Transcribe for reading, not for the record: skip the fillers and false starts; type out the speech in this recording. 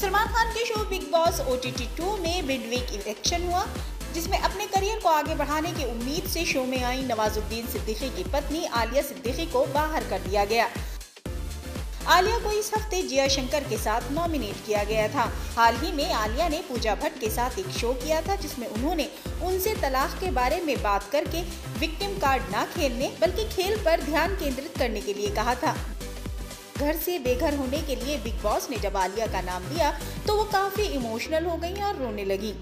सलमान खान के show Bigg boss OTT 2 में midweek election हुआ, जिसमें अपने करियर को आगे बढ़ाने की उम्मीद से शो में आई नवाजुद्दीन सिद्दीकी की पत्नी आलिया सिद्दीकी को बाहर कर दिया गया। आलिया को इस हफ्ते जिया शंकर के साथ नॉमिनेट किया गया था। हाल ही में आलिया ने पूजा भट्ट के साथ एक शो किया था, जिसमें उन्होंने उनसे तलाक के बारे में बात करके विक्टिम कार्ड ना खेलने बल्कि खेल पर ध्यान केंद्रित करने के लिए कहा था। घर से बेघर होने के लिए बिग बॉस ने जब आलिया का नाम लिया तो वो काफी इमोशनल हो गई और रोने लगी।